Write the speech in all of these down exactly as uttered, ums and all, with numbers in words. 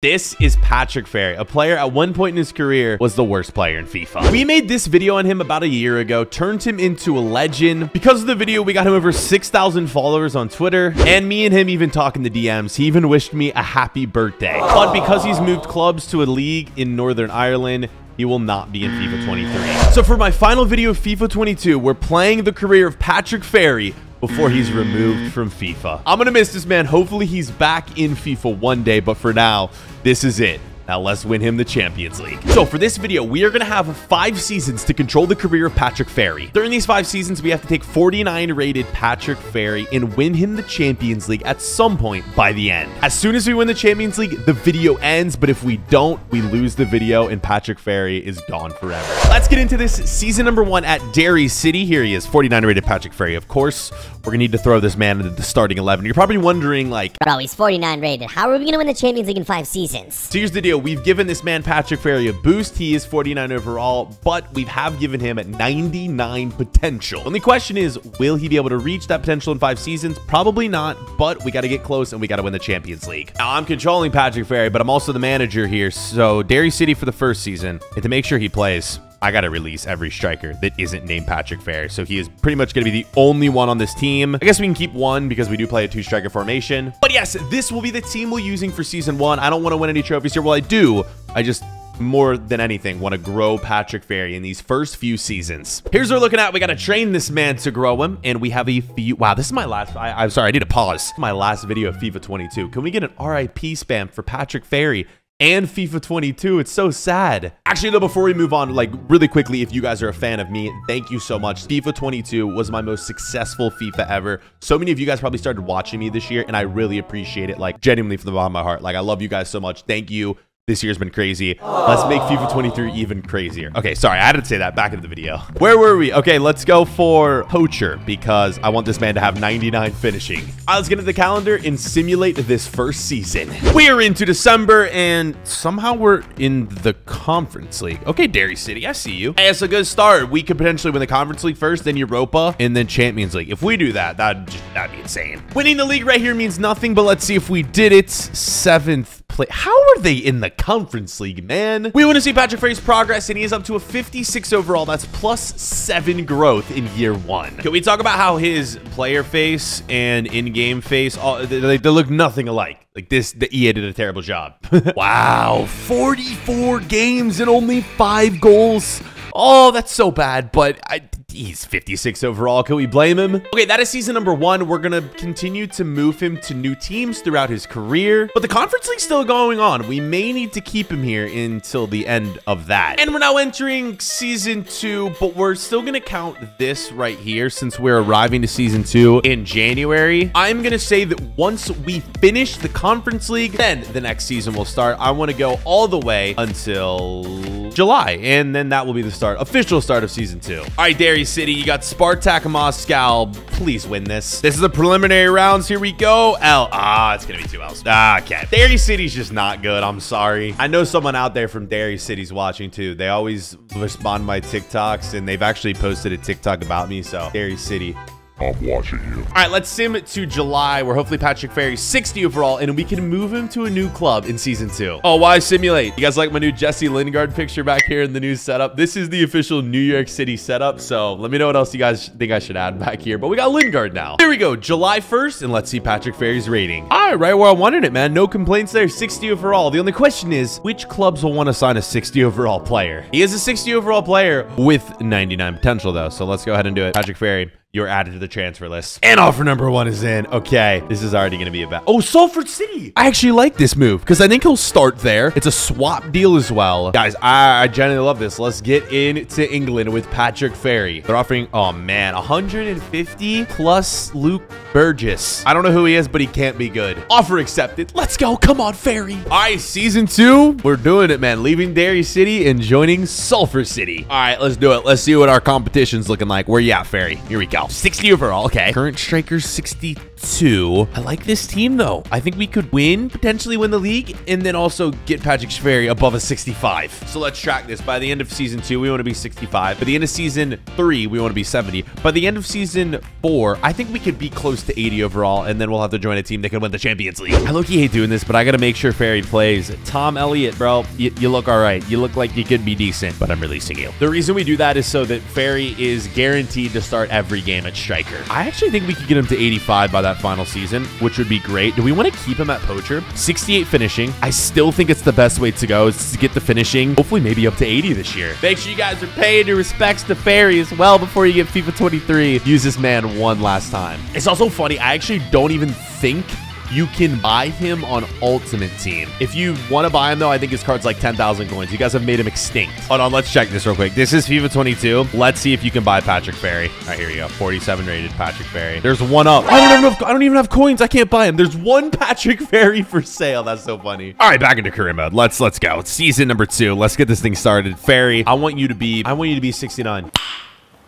This is Patrick Ferry, a player at one point in his career was the worst player in FIFA. We made this video on him about a year ago, turned him into a legend. Because of the video, we got him over six thousand followers on Twitter, and me and him even talk in the D Ms. He even wished me a happy birthday. But because he's moved clubs to a league in Northern Ireland, he will not be in FIFA twenty-three. So for my final video of FIFA twenty-two, we're playing the career of Patrick Ferry before he's removed from FIFA. I'm gonna miss this man. Hopefully he's back in FIFA one day, but for now, this is it. Now let's win him the Champions League. So for this video, we are gonna have five seasons to control the career of Patrick Ferry. During these five seasons, we have to take forty-nine rated Patrick Ferry and win him the Champions League at some point by the end. As soon as we win the Champions League, the video ends, but if we don't, we lose the video and Patrick Ferry is gone forever. Let's get into this season number one at Derry City. Here he is, forty-nine rated Patrick Ferry. Of course, we're gonna need to throw this man into the starting eleven. You're probably wondering like, bro, he's forty-nine rated. How are we gonna win the Champions League in five seasons? So here's the deal. We've given this man Patrick Ferry a boost. He is forty-nine overall, but we have given him at ninety-nine potential. Only question is, will he be able to reach that potential in five seasons? Probably not, but we got to get close and we got to win the Champions League. Now, I'm controlling Patrick Ferry, but I'm also the manager here. So Derry City for the first season, and to make sure he plays, I got to release every striker that isn't named Patrick Ferry. So he is pretty much going to be the only one on this team. I guess we can keep one because we do play a two striker formation. But yes, this will be the team we're using for season one. I don't want to win any trophies here. Well, I do. I just, more than anything, want to grow Patrick Ferry in these first few seasons. Here's what we're looking at. We got to train this man to grow him, and we have a few. Wow, this is my last. I, I'm sorry, I need to pause. My last video of FIFA twenty-two. Can we get an R I P spam for Patrick Ferry and FIFA twenty-two? It's so sad. Actually, though, before we move on, like really quickly, if you guys are a fan of me, thank you so much. FIFA twenty-two was my most successful FIFA ever. So many of you guys probably started watching me this year, and I really appreciate it. Like genuinely from the bottom of my heart. Like I love you guys so much. Thank you. This year's been crazy. Let's make FIFA twenty-three even crazier. Okay, sorry, I had to say that back into the video. Where were we? Okay, let's go for Poacher because I want this man to have ninety-nine finishing. All right, let's get into the calendar and simulate this first season. We are into December and somehow we're in the Conference League. Okay, Derry City, I see you. Hey, that's a good start. We could potentially win the Conference League first, then Europa, and then Champions League. If we do that, that'd, just, that'd be insane. Winning the league right here means nothing, but let's see if we did it. Seventh play. How are they in the Conference League, man? We want to see Patrick Ferry's progress, and he is up to a fifty-six overall. That's plus seven growth in year one. Can we talk about how his player face and in-game face, all, they, they look nothing alike? Like this, the E A did a terrible job. Wow, forty-four games and only five goals. Oh, that's so bad, but I... He's fifty-six overall. Can we blame him? Okay, that is season number one. We're going to continue to move him to new teams throughout his career. But the Conference League's still going on. We may need to keep him here until the end of that. And we're now entering season two, but we're still going to count this right here since we're arriving to season two in January. I'm going to say that once we finish the Conference League, then the next season will start. I want to go all the way until July, and then that will be the start, official start of season two. All right, Derry City, you got Spartak Moscow. Please win this. This is the preliminary rounds. Here we go. L. Ah, it's going to be two L's. Ah, okay. Derry City's just not good. I'm sorry. I know someone out there from Derry City's watching too. They always respond to my TikToks, and they've actually posted a TikTok about me. So, Derry City, I'm watching you. All right, let's sim to July, where hopefully Patrick Ferry's sixty overall, and we can move him to a new club in season two. Oh, why simulate? You guys like my new Jesse Lingard picture back here in the new setup? This is the official New York City setup, so let me know what else you guys think I should add back here. But we got Lingard now. There we go, July first, and let's see Patrick Ferry's rating. All right, right where I wanted it, man. No complaints there, sixty overall. The only question is, which clubs will want to sign a sixty overall player? He is a sixty overall player with ninety-nine potential, though, so let's go ahead and do it. Patrick Ferry, you're added to the transfer list. And offer number one is in. Okay, this is already going to be a bad. Oh, Salford City. I actually like this move because I think he'll start there. It's a swap deal as well. Guys, I, I genuinely love this. Let's get into England with Patrick Ferry. They're offering, oh man, one hundred fifty plus Luke Burgess. I don't know who he is, but he can't be good. Offer accepted. Let's go. Come on, Ferry. All right, season two. We're doing it, man. Leaving Derry City and joining Salford City. All right, let's do it. Let's see what our competition's looking like. Where you at, Ferry? Here we go. sixty overall. Okay. Current strikers, sixty-two. two. I like this team, though. I think we could win, potentially win the league, and then also get Patrick Ferry above a sixty-five. So let's track this. By the end of season two, we want to be sixty-five. By the end of season three, we want to be seventy. By the end of season four, I think we could be close to eighty overall, and then we'll have to join a team that can win the Champions League. I low-key hate doing this, but I got to make sure Ferry plays. Tom Elliott, bro, you, you look all right. You look like you could be decent, but I'm releasing you. The reason we do that is so that Ferry is guaranteed to start every game at striker. I actually think we could get him to eighty-five by that final season, which would be great. Do we want to keep him at poacher? sixty-eight finishing. I still think it's the best way to go is to get the finishing. Hopefully maybe up to eighty this year. Make sure you guys are paying your respects to Ferry as well before you get FIFA twenty-three. Use this man one last time. It's also funny. I actually don't even think you can buy him on Ultimate Team. If you want to buy him, though, I think his card's like ten thousand coins. You guys have made him extinct. Hold on, let's check this real quick. This is FIFA twenty-two. Let's see if you can buy Patrick Ferry. All right, here we go. forty-seven rated Patrick Ferry. There's one up. I don't even have, I don't even have coins. I can't buy him. There's one Patrick Ferry for sale. That's so funny. All right, back into career mode. Let's let's go. It's season number two. Let's get this thing started. Ferry, I want you to be I want you to be sixty-nine.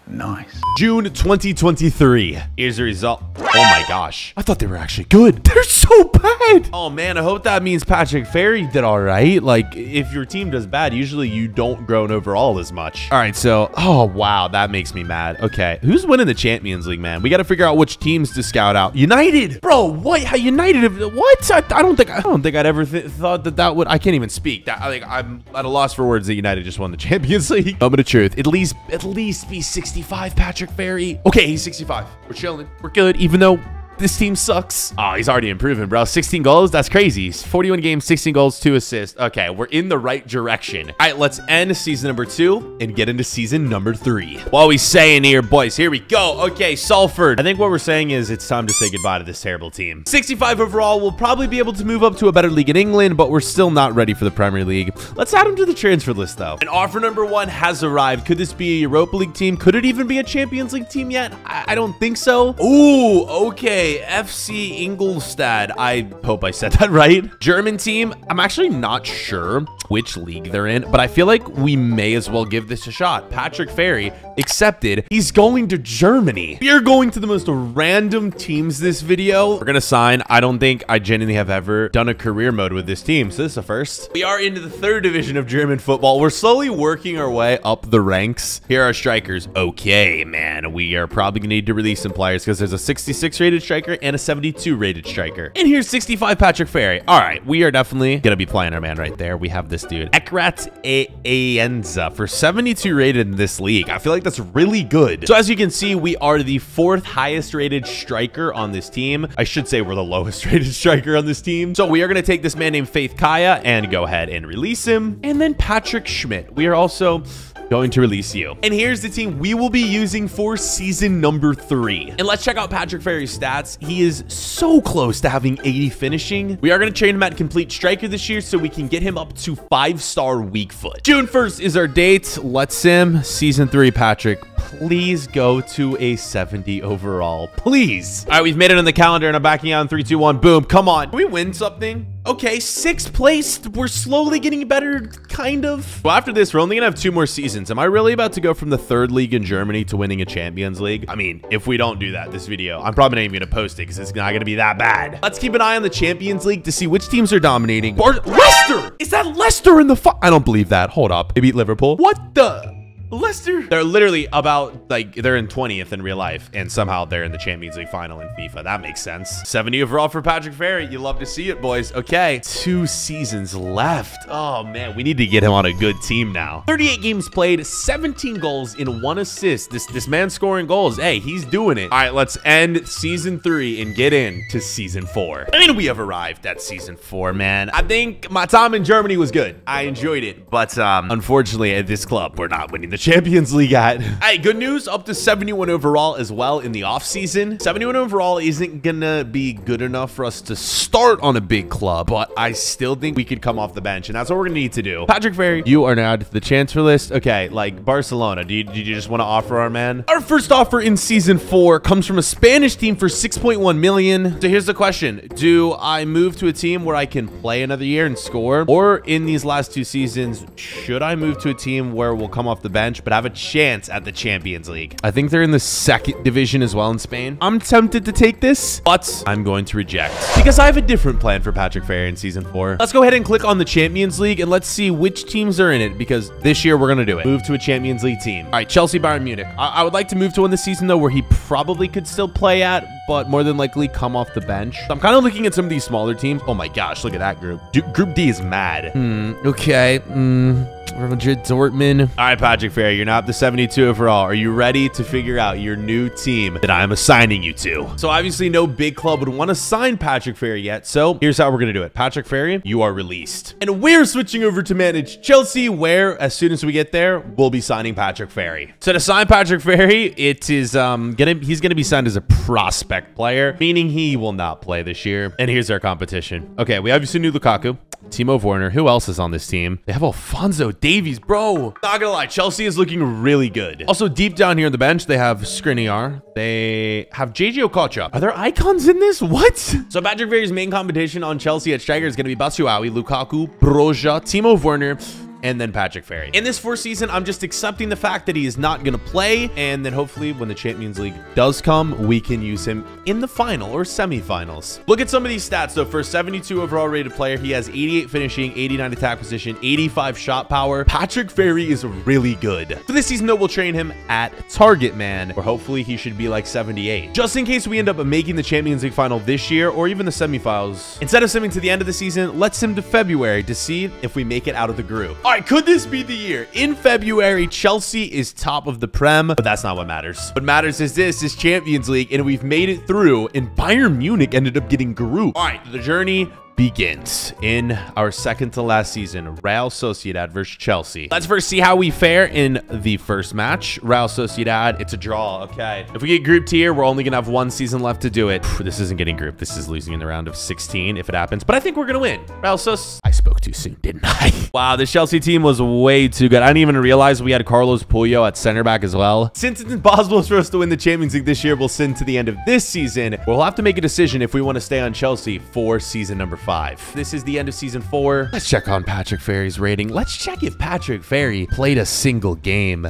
Nice. June twenty twenty-three is the result. Oh my gosh. I thought they were actually good. They're so bad. Oh man, I hope that means Patrick Ferry did all right. Like, if your team does bad, usually you don't grow an overall as much. All right, so, oh wow, that makes me mad. Okay, who's winning the Champions League, man? We got to figure out which teams to scout out. United. Bro, what? How United? What? I, I don't think I don't think I'd ever th thought that that would. I can't even speak. That, I think I'm at a loss for words that United just won the Champions League. Moment of truth. At least, at least be sixty. sixty-five, Patrick Ferry. Okay, he's sixty-five. We're chilling. We're good, even though this team sucks. Oh, he's already improving, bro. sixteen goals. That's crazy. forty-one games, sixteen goals, two assists. Okay, we're in the right direction. All right, let's end season number two and get into season number three. What are we saying here, boys? Here we go. Okay, Salford. I think what we're saying is it's time to say goodbye to this terrible team. sixty-five overall. We'll probably be able to move up to a better league in England, but we're still not ready for the Premier League. Let's add him to the transfer list, though. And offer number one has arrived. Could this be a Europa League team? Could it even be a Champions League team yet? I, I don't think so. Ooh, okay. F C Ingolstadt. I hope I said that right. German team. I'm actually not sure which league they're in, but I feel like we may as well give this a shot. Patrick Ferry accepted. He's going to Germany. We are going to the most random teams this video. We're going to sign. I don't think I genuinely have ever done a career mode with this team, so this is a first. We are into the third division of German football. We're slowly working our way up the ranks. Here are strikers. Okay, man. We are probably going to need to release some players because there's a sixty-six rated striker and a seventy-two rated striker. And here's sixty-five Patrick Ferry. All right, we are definitely gonna be playing our man right there. We have this dude, Ekrat Aenza, for seventy-two rated in this league. I feel like that's really good. So as you can see, we are the fourth highest rated striker on this team. I should say we're the lowest rated striker on this team. So we are gonna take this man named Faith Kaya and go ahead and release him. And then Patrick Schmidt. We are also going to release you. And here's the team we will be using for season number three. And let's check out Patrick Ferry's stats. He is so close to having eighty finishing. We are going to train him at complete striker this year so we can get him up to five-star weak foot. June first is our date. Let's sim season three, Patrick. Please go to a seventy overall. Please. All right, we've made it on the calendar and I'm backing out in three, two, one. Boom. Come on. Can we win something? Okay, sixth place. We're slowly getting better, kind of. Well, after this, we're only going to have two more seasons. Am I really about to go from the third league in Germany to winning a Champions League? I mean, if we don't do that, this video, I'm probably not even going to post it because it's not going to be that bad. Let's keep an eye on the Champions League to see which teams are dominating. Bar- Leicester! Is that Leicester in the fi- I don't believe that. Hold up. They beat Liverpool. What the... Leicester. They're literally about, like, they're in twentieth in real life, and somehow they're in the Champions League final in FIFA. That makes sense. seventy overall for Patrick Ferry. You love to see it, boys. Okay. Two seasons left. Oh, man. We need to get him on a good team now. thirty-eight games played, seventeen goals in one assist. This, this man scoring goals. Hey, he's doing it. All right, let's end season three and get into season four. And we have arrived at season four, man. I think my time in Germany was good. I enjoyed it, but um, unfortunately, at this club, we're not winning the Champions League at. All right, good news, up to seventy-one overall as well in the offseason. seventy-one overall isn't gonna be good enough for us to start on a big club, but I still think we could come off the bench, and that's what we're gonna need to do. Patrick Ferry, you are now to the transfer list. Okay, like Barcelona, do you, do you just want to offer our man? Our first offer in season four comes from a Spanish team for six point one million. So here's the question. Do I move to a team where I can play another year and score? Or in these last two seasons, should I move to a team where we'll come off the bench bench, but have a chance at the Champions League. I think they're in the second division as well in Spain. I'm tempted to take this, but I'm going to reject because I have a different plan for Patrick Ferry in season four. Let's go ahead and click on the Champions League and let's see which teams are in it, because this year we're going to do it. Move to a Champions League team. All right, Chelsea, Bayern Munich. I, I would like to move to one this season though, where he probably could still play at, but more than likely come off the bench. So I'm kind of looking at some of these smaller teams. Oh my gosh, look at that group. Dude, Group D is mad. Hmm. Okay. Hmm. Real Madrid, Dortmund. All right, Patrick Ferry, you're not up to seventy-two overall. Are you ready to figure out your new team that I'm assigning you to? So obviously no big club would want to sign Patrick Ferry yet. So here's how we're going to do it. Patrick Ferry, you are released. And we're switching over to manage Chelsea, where as soon as we get there, we'll be signing Patrick Ferry. So to sign Patrick Ferry, it is um gonna he's going to be signed as a prospect player, meaning he will not play this year. And here's our competition. Okay, we obviously knew Lukaku, Timo Werner. Who else is on this team? They have Alphonso Davies, bro. Not gonna lie, Chelsea is looking really good. Also, deep down here on the bench, they have Skriniar. They have J J Okocha. Are there icons in this? What? So Patrick Ferry's main competition on Chelsea at striker is gonna be Basuawi, Lukaku, Broja, Timo Werner, and then Patrick Ferry. In this fourth season, I'm just accepting the fact that he is not going to play, and then hopefully when the Champions League does come, we can use him in the final or semifinals. Look at some of these stats, though. For a seventy-two overall rated player, he has eighty-eight finishing, eighty-nine attack position, eighty-five shot power. Patrick Ferry is really good. For this season, though, we'll train him at target man, where hopefully he should be like seventy-eight. Just in case we end up making the Champions League final this year or even the semifinals, instead of simming to the end of the season, let's sim to February to see if we make it out of the group. All right, could this be the year? In February, Chelsea is top of the Prem, but that's not what matters. What matters is this is Champions League, and we've made it through, and Bayern Munich ended up getting grouped. All right, the journey begins in our second to last season, Real Sociedad versus Chelsea. Let's first see how we fare in the first match. Real Sociedad, it's a draw. Okay, if we get grouped here, we're only gonna have one season left to do it. This isn't getting grouped. This is losing in the round of sixteen if it happens, but I think we're gonna win. Real Sos, I spoke too soon, didn't I? Wow, this Chelsea team was way too good. I didn't even realize we had Carlos Puyol at center back as well. Since it's impossible for us to win the Champions League this year, we'll send to the end of this season. We'll have to make a decision if we want to stay on Chelsea for season number five. Five. This is the end of season four. Let's check on Patrick Ferry's rating. Let's check if Patrick Ferry played a single game.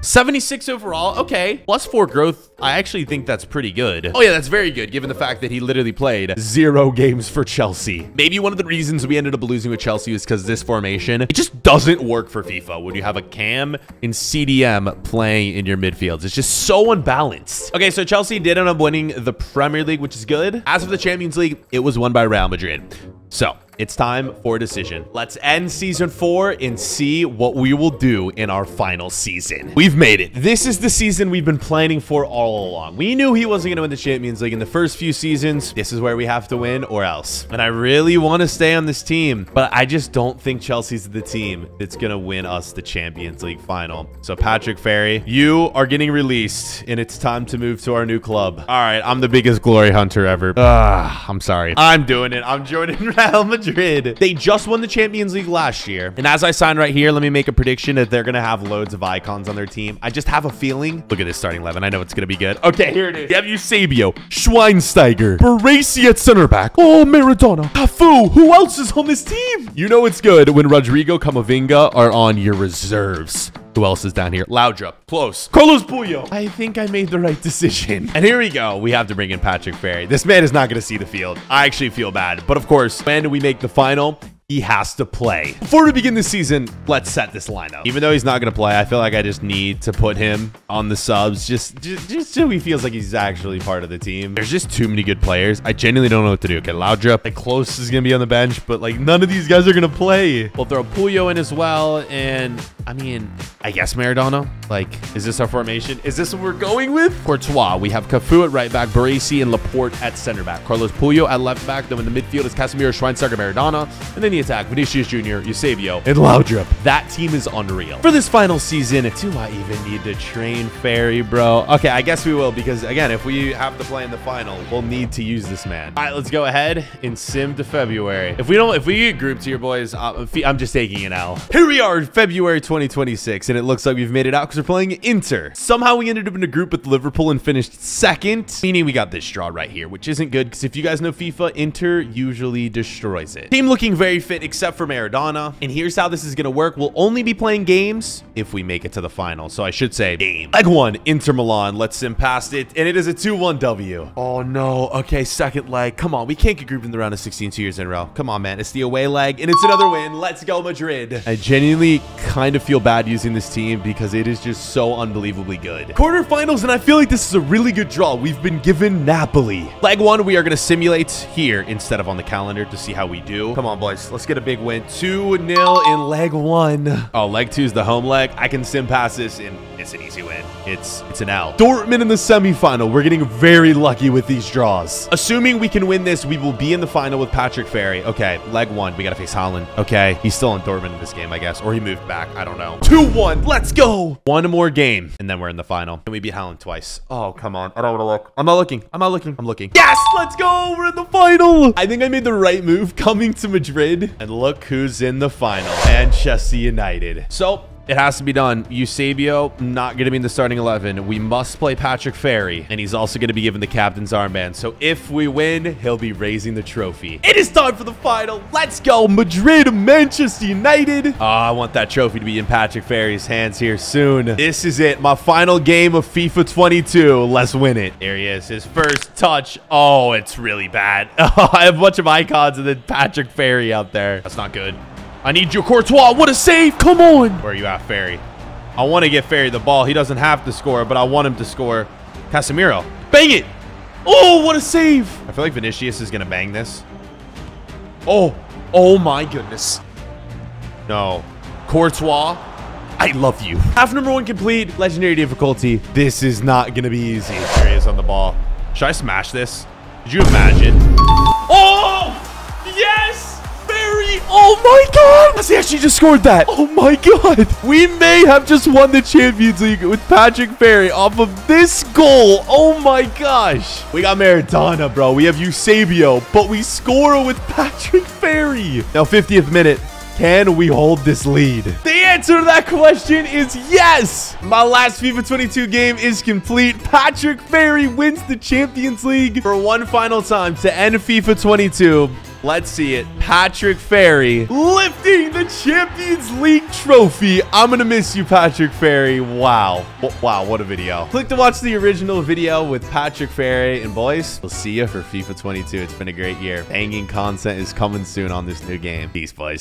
seventy-six overall. Okay, plus four growth. I actually think that's pretty good. Oh yeah, that's very good, given the fact that he literally played zero games for Chelsea. Maybe one of the reasons we ended up losing with Chelsea is because this formation, it just doesn't work for FIFA when you have a cam and C D M playing in your midfields. It's just so unbalanced. Okay, so Chelsea did end up winning the Premier League, which is good. As for the Champions League, it was won by Real Madrid. So it's time for a decision. Let's end season four and see what we will do in our final season. We've made it. This is the season we've been planning for all along. We knew he wasn't going to win the Champions League in the first few seasons. This is where we have to win or else. And I really want to stay on this team, but I just don't think Chelsea's the team that's going to win us the Champions League final. So Patrick Ferry, you are getting released and it's time to move to our new club. All right, I'm the biggest glory hunter ever. Ugh, I'm sorry. I'm doing it. I'm joining Real Madrid. Madrid. They just won the Champions League last year. And as I sign right here, let me make a prediction that they're going to have loads of icons on their team. I just have a feeling. Look at this starting eleven. I know it's going to be good. Okay, here it is. You have Eusebio, Schweinsteiger, Baresi at center back. Oh, Maradona, Cafu. Who else is on this team? You know it's good when Rodrigo, Camavinga are on your reserves. Who else is down here? Laudrup, close. Carlos Puyol. I think I made the right decision. And here we go. We have to bring in Patrick Ferry. This man is not going to see the field. I actually feel bad. But of course, when we make the final, he has to play. Before we begin this season, let's set this lineup. Even though he's not going to play, I feel like I just need to put him on the subs. Just, just, just so he feels like he's actually part of the team. There's just too many good players. I genuinely don't know what to do. Okay, Laudrup. Like, Close is going to be on the bench, but like none of these guys are going to play. We'll throw Puyo in as well. And I mean, I guess Maradona. Like, is this our formation? Is this what we're going with? Courtois. We have Cafu at right back, Baresi and Laporte at center back. Carlos Puyo at left back. Then in the midfield is Casemiro, Schweinsteiger, Maradona. And then he attack, Vinicius Junior, Eusebio, and Laudrup. That team is unreal. For this final season, do I even need to train Ferry, bro? Okay, I guess we will, because again, if we have to play in the final, we'll need to use this man. All right, let's go ahead and sim to February. If we don't, if we get grouped here, boys, I'm just taking an L. Here we are, February twelfth. twenty twenty-six, and it looks like we've made it out because we're playing Inter. Somehow we ended up in a group with Liverpool and finished second, meaning we got this draw right here, which isn't good because if you guys know FIFA, Inter usually destroys it. Team looking very fit except for Maradona, and here's how this is going to work. We'll only be playing games if we make it to the final, so I should say game. Leg one, Inter Milan. Let's sim past it, and it is a two one W. Oh, no. Okay, second leg. Come on. We can't get grouped in the round of sixteen two years in a row. Come on, man. It's the away leg, and it's another win. Let's go, Madrid. I genuinely kind of feel bad using this team because it is just so unbelievably good. Quarterfinals, and I feel like this is a really good draw. We've been given Napoli. Leg one, we are going to simulate here instead of on the calendar to see how we do. Come on, boys. Let's get a big win. two nil in leg one. Oh, leg two is the home leg. I can sim past this, and it's an easy win. It's, it's an L. Dortmund in the semifinal. We're getting very lucky with these draws. Assuming we can win this, we will be in the final with Patrick Ferry. Okay, leg one. We got to face Holland. Okay, he's still in Dortmund in this game, I guess, or he moved back. I don't know. two one. Let's go. One more game, and then we're in the final. Can we beat Holland twice? Oh, come on. I don't want to look. I'm not looking. I'm not looking. I'm looking. Yes, let's go. We're in the final. I think I made the right move coming to Madrid, and look who's in the final. Manchester United. So, it has to be done. Eusebio, not going to be in the starting eleven. We must play Patrick Ferry, and he's also going to be given the captain's armband. So if we win, he'll be raising the trophy. It is time for the final. Let's go, Madrid, Manchester United. Oh, I want that trophy to be in Patrick Ferry's hands here soon. This is it. My final game of FIFA twenty-two. Let's win it. There he is. His first touch. Oh, it's really bad. I have a bunch of icons and then Patrick Ferry out there. That's not good. I need you, Courtois. What a save. Come on. Where are you at, Ferry? I want to get Ferry the ball. He doesn't have to score, but I want him to score. Casemiro. Bang it. Oh, what a save. I feel like Vinicius is going to bang this. Oh, oh my goodness. No. Courtois, I love you. Half number one complete. Legendary difficulty. This is not going to be easy. There he is on the ball. Should I smash this? Did you imagine? Oh, yes. Oh my god! Messi actually just scored that. Oh my god! We may have just won the Champions League with Patrick Ferry off of this goal. Oh my gosh! We got Maradona, bro. We have Eusebio, but we score with Patrick Ferry. Now, fiftieth minute. Can we hold this lead? The answer to that question is yes. My last FIFA twenty-two game is complete. Patrick Ferry wins the Champions League for one final time to end FIFA twenty-two. Let's see it. Patrick Ferry lifting the Champions League trophy. I'm going to miss you, Patrick Ferry. Wow. Wow, what a video. Click to watch the original video with Patrick Ferry. And boys, we'll see you for FIFA twenty-two. It's been a great year. Banging content is coming soon on this new game. Peace, boys.